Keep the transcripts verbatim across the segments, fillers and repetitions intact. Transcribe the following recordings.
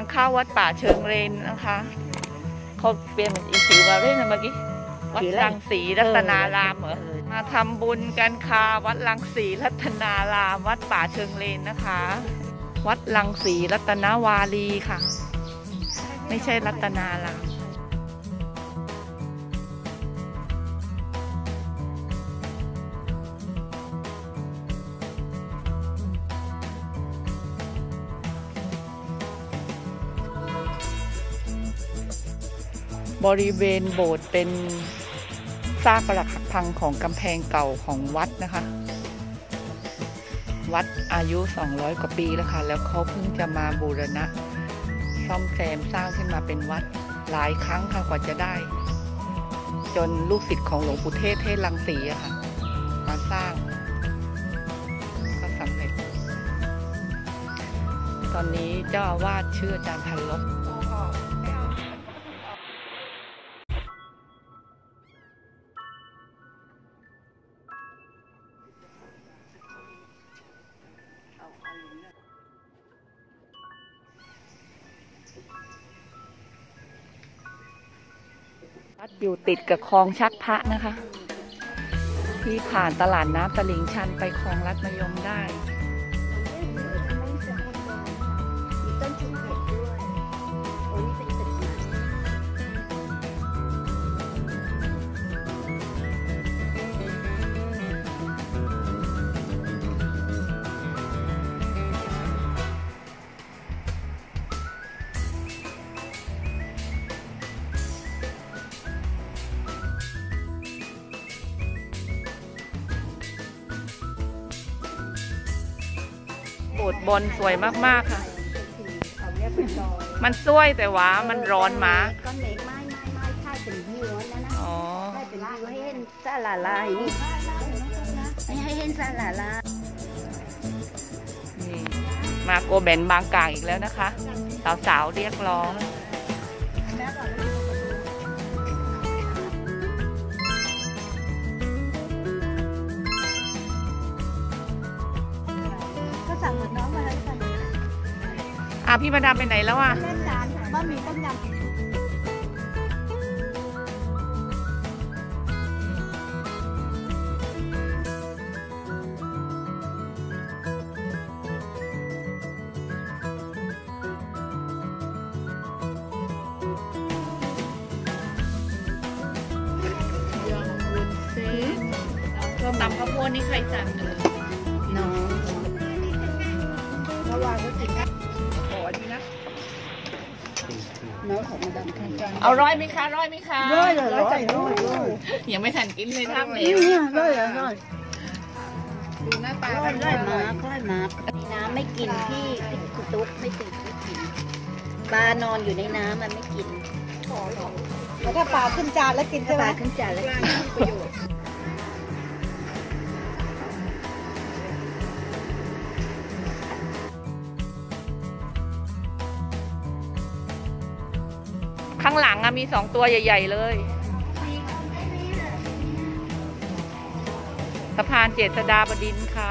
างเข้าวัดป่าเชิงเลนนะคะเขาเปลี่ยนเป็นอีสีมาเรื่อยนะเมื่อกี้วัดรังสีรัตนารามเหรอมาทำบุญกันค่ะวัดรังสีรัตนารามวัดป่าเชิงเลนนะคะวัดรังสีรัตนวารีค่ะไม่ใช่รัตนารามบริเวณโบสถ์เป็นซากปรักหักพังของกำแพงเก่าของวัดนะคะวัดอายุสองร้อยกว่าปีแล้วค่ะแล้วเขาเพิ่งจะมาบูรณะซ่อมแซมสร้างขึ้นมาเป็นวัดหลายครั้งค่ะกว่าจะได้จนลูกศิษย์ของหลวงปู่เทศเทศรังสีอะค่ะมาสร้างก็สำเร็จตอนนี้เจ้าอาวาสชื่ออาจารย์พันลบวัดอยู่ติดกับคลองชักพระนะคะที่ผ่านตลาดน้ำตลิ่งชันไปคลองลัดมะยมได้โบสถ์บนสวยมากๆค่ะมันสวยแต่ว่ามันร้อนมาก็เมฆไม้ไม้ไม้เป็นยี่ร้อนนะนะอ๋อให้เป็นยี่ให้เห็นซาลาลายให้เห็นซาลาลานี่มาโกเบนบางกากอีกแล้วนะคะสาวๆเรียกร้องอ่ะพี่มาดามไปไหนแล้วอ่ะบะหมี่ต้มยำตำข้าวโพดนี่ใครสั่งเนอะน้องระหว่างก็กินเอาร้อยไหมคะร้อยไหมคะร้อยเลยร้อยร้อยร้อยยังไม่ทันกินเลยท่าเองร้อยร้อยดูหน้าตาร้อยร้อยมาร้อยมาน้ำไม่กินพี่คุณตุ๊ดไม่ติดไม่กินปลานอนอยู่ในน้ำมันไม่กินแล้วถ้าปลาขึ้นจานแล้วกินใช่ไหมปลาขึ้นจานแล้วกินประโยชน์ข้างหลังอะมีสองตัวใหญ่ๆเลยสะพานเจษฎาบดินทร์ค่ะ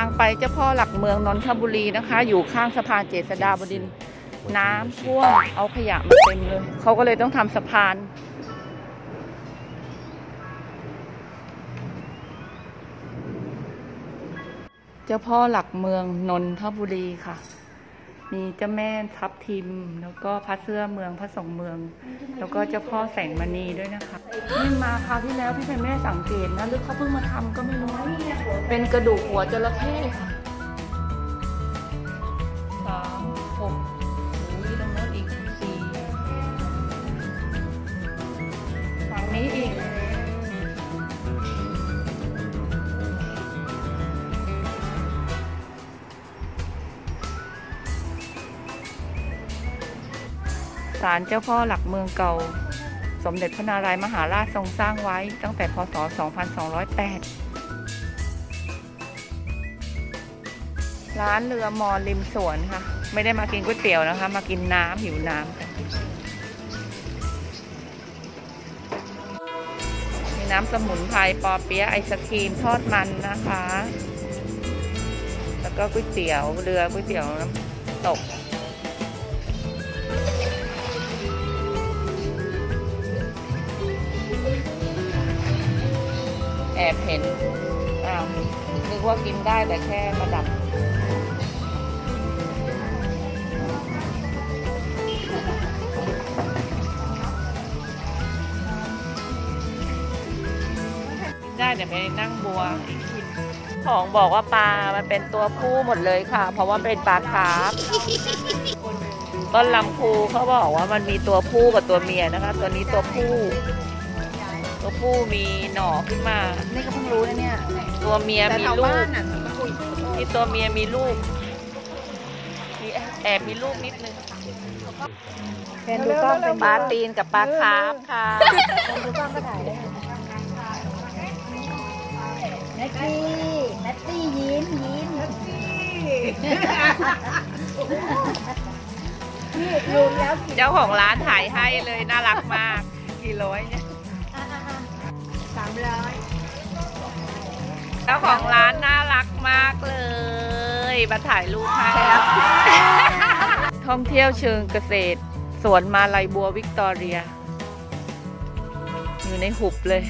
ทางไปเจ้าพ่อหลักเมืองนนทบุรีนะคะอยู่ข้างสะพานเจษฎาบดินทร์น้ำท่วมเอาขยะมาเต็มเลยเขาก็เลยต้องทำสะพานเจ้าพ่อหลักเมืองนนทบุรีค่ะมีเจ้าแม่ทับทิมแล้วก็พระเสื้อเมืองพระสงฆ์เมืองแล้วก็เจ้าพ่อแสงมณีด้วยนะคะนี่มาคราวที่แล้วพี่เป็นแม่สังเกตนะหรือเขาเพิ่งมาทำก็ไม่รู้เป็นกระดูกหัวจระเข้ค่ะสามหกนี่ตรงโน้นอีกสี่ฝั่งนี้อีก ศาลเจ้าพ่อหลักเมืองเก่าสมเด็จพระนารายมหาราชทรงสร้างไว้ตั้งแต่พศสองพันสองร้อยแปดร้านเรือมอริมสวนค่ะไม่ได้มากินก๋วยเตี๋ยวนะคะมากินน้ำหิวน้ำกันมีน้ำสมุนไพรปอเปี๊ยะไอศครีมทอดมันนะคะแล้วก็ก๋วยเตี๋ยวเรือก๋วยเตี๋ยวน้ำตกแอบเห็นอ้าวนึกว่ากินได้แต่แค่ประดับได้แต่ไปนั่งบัวของบอกว่าปลามันเป็นตัวผู้หมดเลยค่ะเพราะว่าเป็นปลาคาร์ฟต้นลำพูเขาบอกว่ามันมีตัวผู้กับตัวเมียนะคะตัวนี้ตัวผู้ตัวผู้มีหน่อขึ้นมานี่ก็เพิ่งรู้นะเนี่ยตัวเมียมีลูกที่ตัวเมียมีลูกมีแอบมีลูกนิดนึงเป็นดูก้องเป็นปลาตีนกับปลาคาร์ฟค่ะเป็นดูก้องก็ถ่ายได้นัตตี้นัตตี้ยิ้มยิ้มนัตตี้นี่รวมแล้วเจ้าของร้านถ่ายให้เลยน่ารักมากกี่ร้อยเนี่ยสามร้อยเจ้าของร้านน่ารักมากเลยมาถ่ายรูปให้ท่องเที่ยวเชิงเกษตรสวนมาลัยบัววิกตอเรียอยู่ในหุบเลย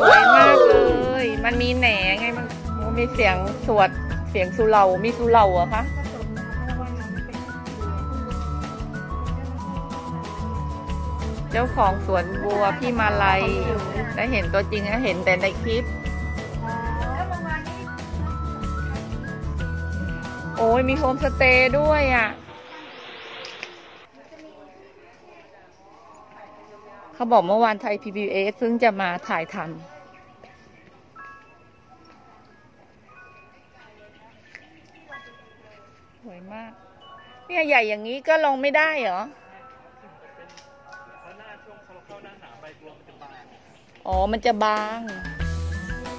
สวยมากเลยสวยมากเลยมันมีแหน่ไงมันมีเสียงสวดเสียงสุเหร่ามีสุเหร่าเหรอคะเจ้าของสวนบัวพี่มาลัยได้เห็นตัวจริงนะเห็นแต่ในคลิปโอ้ยมีโฮมสเตย์ด้วยอ่ะเขาบอกเมื่อวานไทย พี บี เอส เพิ่งจะมาถ่ายทำสวยมากเนี่ยใหญ่อย่างนี้ก็ลงไม่ได้เหรออ๋อมันจะบาง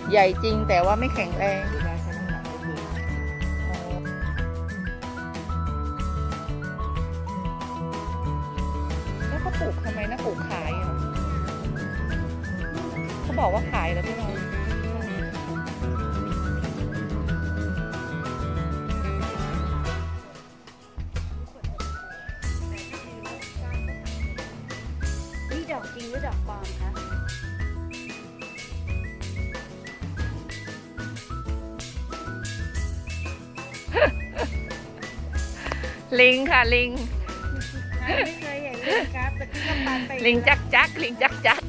ใหญ่จริงแต่ว่าไม่แข็งแรงแล้วเขาปลูกทำไมนะปลูกขายบอกว่าขายแล้วพี่น้องนี่ดอกจริงหรือดอกปลอมคะลิงค่ะลิงไม่เคยเห็นลิงครับแต่ที่กำปั้นไปลิงจักจักลิงจักจัก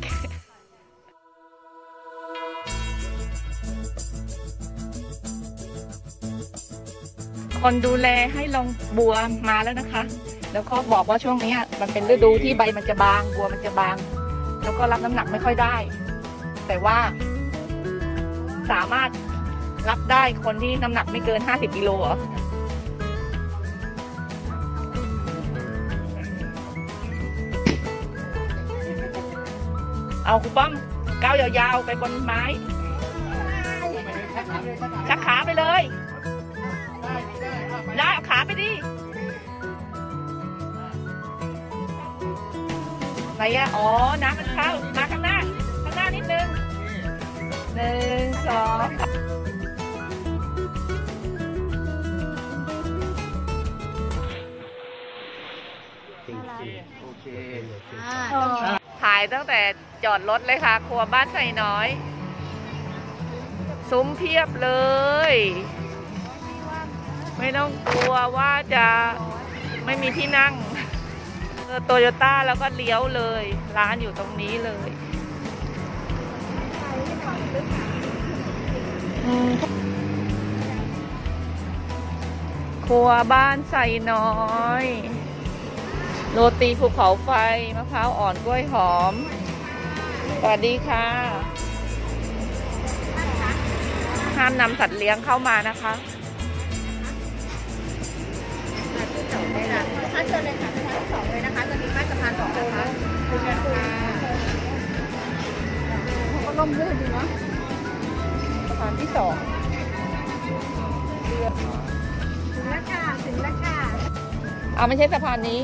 คนดูแลให้ลงบัวมาแล้วนะคะแล้วก็บอกว่าช่วงนี้มันเป็นฤดูที่ใบมันจะบางบัวมันจะบางแล้วก็รับน้ำหนักไม่ค่อยได้แต่ว่าสามารถรับได้คนที่น้ำหนักไม่เกินห้าสิบกิโลเหรอเอาคุณป้อมก้าวยาวๆไปบนไม้ชักขาไปเลยได้เอาขาไปดิอะไรอะอ๋อนะมันเข้ามาข้างหน้าข้างหน้านิดนึงหนึ่งสองถ่ายตั้งแต่จอดรถเลยค่ะครัวบ้านไส่น้อยซุ้มเพียบเลยไม่ต้องกลัวว่าจะไม่มีที่นั่งโตโยต้าแล้วก็เลี้ยวเลยร้านอยู่ตรงนี้เลยครัวบ้านไส่น้อยโรตีภูเขาไฟมะพร้าวอ่อนกล้วยหอมสวัสดีค่ะ ห้ามนำสัตว์เลี้ยงเข้ามานะคะมาที่สองเลยนะท่านเชิญเลยค่ะท่านสองเลยนะคะจะมีมาตรฐานสองนะคะคุณค่ะเขาก็ล่มลื่นดีเนาะสะพานที่สองถึงแล้วค่ะถึงแล้วค่ะเอาไม่ใช่สะพานนี้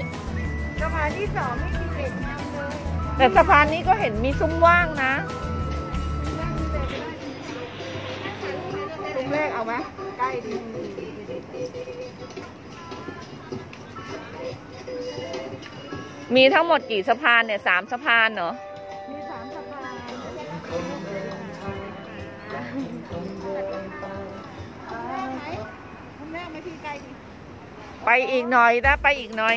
สะพานที่สองไม่มีเด็กนำเลยแต่สะพานนี้ก็เห็นมีซุ้มว่างนะซุ้มแรกเอาไหมใกล้ดีมีทั้งหมดกี่สะพานเนี่ยสามสะพานเหรอมีสามสะพานไปอีกหน่อยนะไปอีกหน่อย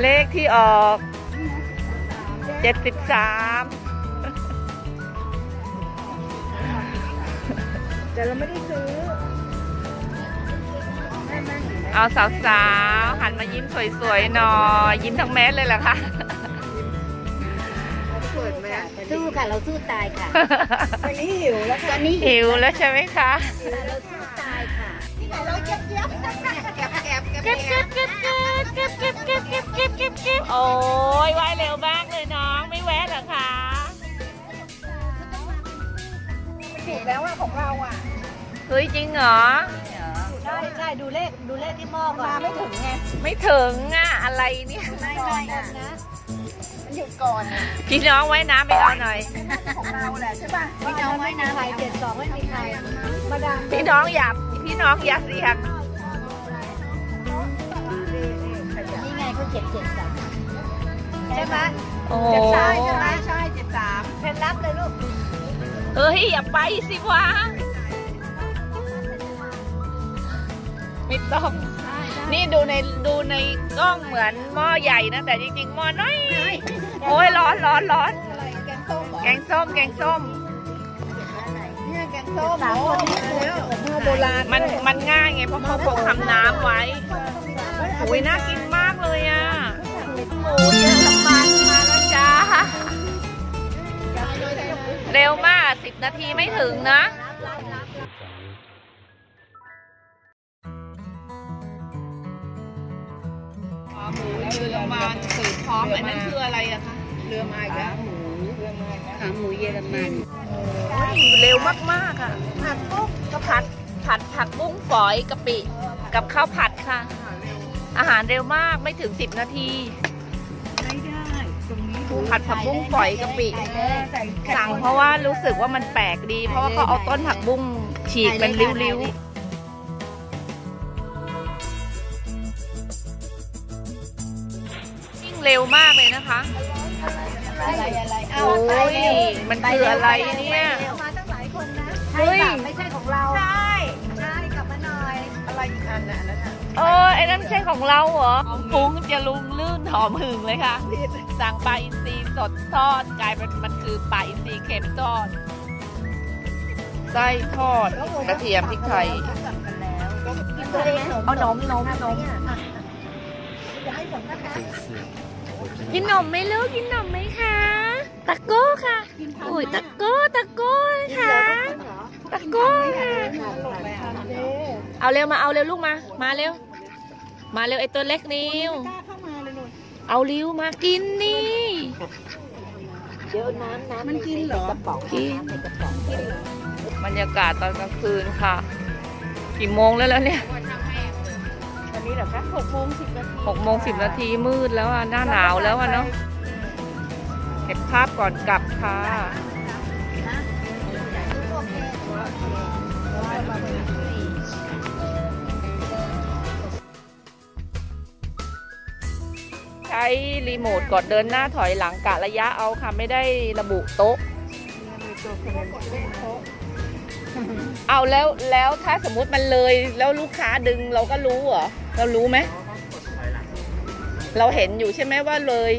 เลขที่ออกเจ็ดสิบสามแต่เราไม่ได้ซื้อเอาสาวๆหันมายิ้มสวยๆหน่อยยิ้มทั้งแมสเลยเหรอคะสู้ค่ะเราสู้ตายค่ะตอนนี้หิวแล้วตอนนี้หิวแล้วใช่ไหมคะเราสู้ตายค่ะที่ไหนเราเก็บเก็บเก็บเก็บเก็บเก็บเก็บเก็บเก็บเก็บเก็บเก็บเก็บเก็บเก็บโอ้ยว่ายเร็วมากเลยน้องไม่แวะหรอคะถูกแล้วอ่ะของเราอ่ะเฮ้ยจริงเหรอใช่ใช่ดูเลขดูเลขที่มอบมาไม่ถึงไงไม่ถึงอ่ะอะไรเนี่ยไม่ลอยนะหยุดก่อนพี่น้องไว้น้ำไปเอาหน่อยของเราแหละใช่ป่ะพี่น้องไว้น้ำไปเจ็ดสองไม่มีใครมาดามพี่น้องหยับพี่น้องยักษ์สิครับนี่ไงก็เจ็ดเจ็ดสามใช่ไหมเจ็ดสามใช่ไหมใช่เจ็ดสามเพนรับเลยลูกเอ้ยอย่าไปสิวะไม่ต้องนี่ดูในดูในกล้องเหมือนหม้อใหญ่นะแต่จริงๆหม้อน้อยโอ้ยร้อนร้อนร้อนแกงส้มแกงส้มเนี่ยแกงส้มโบราณมันมันง่ายไงเพราะเขาปรุงทำน้ำไว้โอ้ยน่ากินมากเลยอ่ะโอ้ยทำมันมาแล้วจ้าเร็วมากสิบนาทีไม่ถึงนะหมูเรือมาสืบพร้อมอันนั้นคืออะไรอะคะเรือมาขาหมูเรือมาขาหมูเยอรมันเร็วมากมากอะผัดปุ๊บก็ผัดผัดผักบุ้งฝอยกะปิกับข้าวผัดค่ะอาหารเร็วมากไม่ถึงสิบนาทีไม่ได้ตรงนี้ผัดผักบุ้งฝอยกะปิสั่งเพราะว่ารู้สึกว่ามันแปลกดีเพราะว่าเขาเอาต้นผักบุ้งฉีกเป็นริ้วๆเร็วมากเลยนะคะอะไรอะไรเอาไปมันคืออะไรเนี่ยมาตั้งหลายคนนะใช่ไม่ใช่ของเราใช่ใช่กลับมาหน่อยอะไรอีกอันน่ะนั่นน่ะเออไอ้นั่นไม่ใช่ของเราเหรอฟุ้งจะลุงลื่นหอมหึงเลยค่ะสั่งปลาอินทรีสดทอดกลายเป็นมันคือปลาอินทรีเค็มทอดไส้ทอดกระเทียมพริกไทยเอานมนมนมกินนมไหมลูกกินนมไหมคะตะโก้ค่ะโอ้ยตะโก้ตะโก้ค่ะตะโก้ค่ะเอาเร็วมาเอาเร็วลูกมามาเร็วมาเร็วไอตัวเล็กนิวเอาริ้วมากินนี่เดี๋ยวน้ำน้ำมันกินเหรอกินบรรยากาศตอนกลางคืนค่ะกี่โมงแล้วแล้วเนี่ยนี่เหรอคะหกโมงสิบนาทีหกโมงสิบนาทีมืดแล้วอ่ะหน้าหนาวแล้วอ่ะเนาะเก็บภาพก่อนกลับค่ะใช้รีโมทกดเดินหน้าถอยหลังกะระยะเอาค่ะไม่ได้ระบุโต๊ะเอาแล้วแล้วถ้าสมมุติมันเลยแล้วลูกค้าดึงเราก็รู้เหรอเรารู้ไหมเราเห็นอยู่ใช่ไหมว่าเลย